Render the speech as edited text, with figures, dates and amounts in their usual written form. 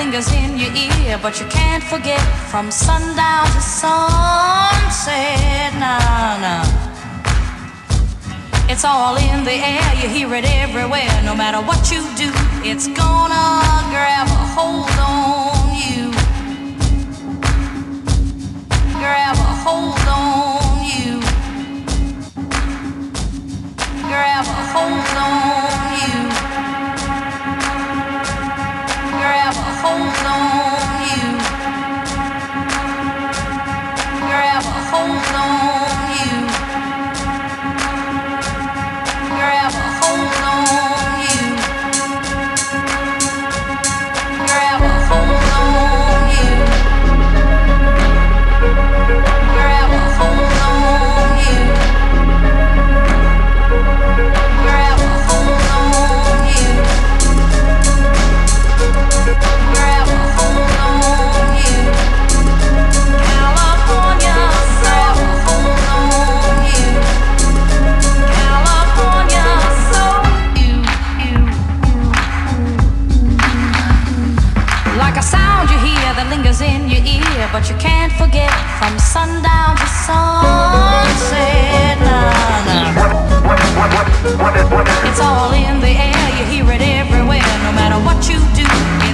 Lingers in your ear, but you can't forget. From sundown to sunset, no, no, it's all in the air. You hear it everywhere. No matter what you do, it's gonna grab a hold on you. Grab a hold on you. Grab a hold on you. Grab a hold on you. Grab a hold on you. Grab a hold on you. Grab a hold on you. Grab a hold on you. Grab a hold on you. Grab a hold on you, California. Grab a hold on you, California. So like a sound you hear that lingers in your ear, but you can't forget. From sundown to sunset, nah, nah. It's all in the air. You hear it everywhere. No matter what you do.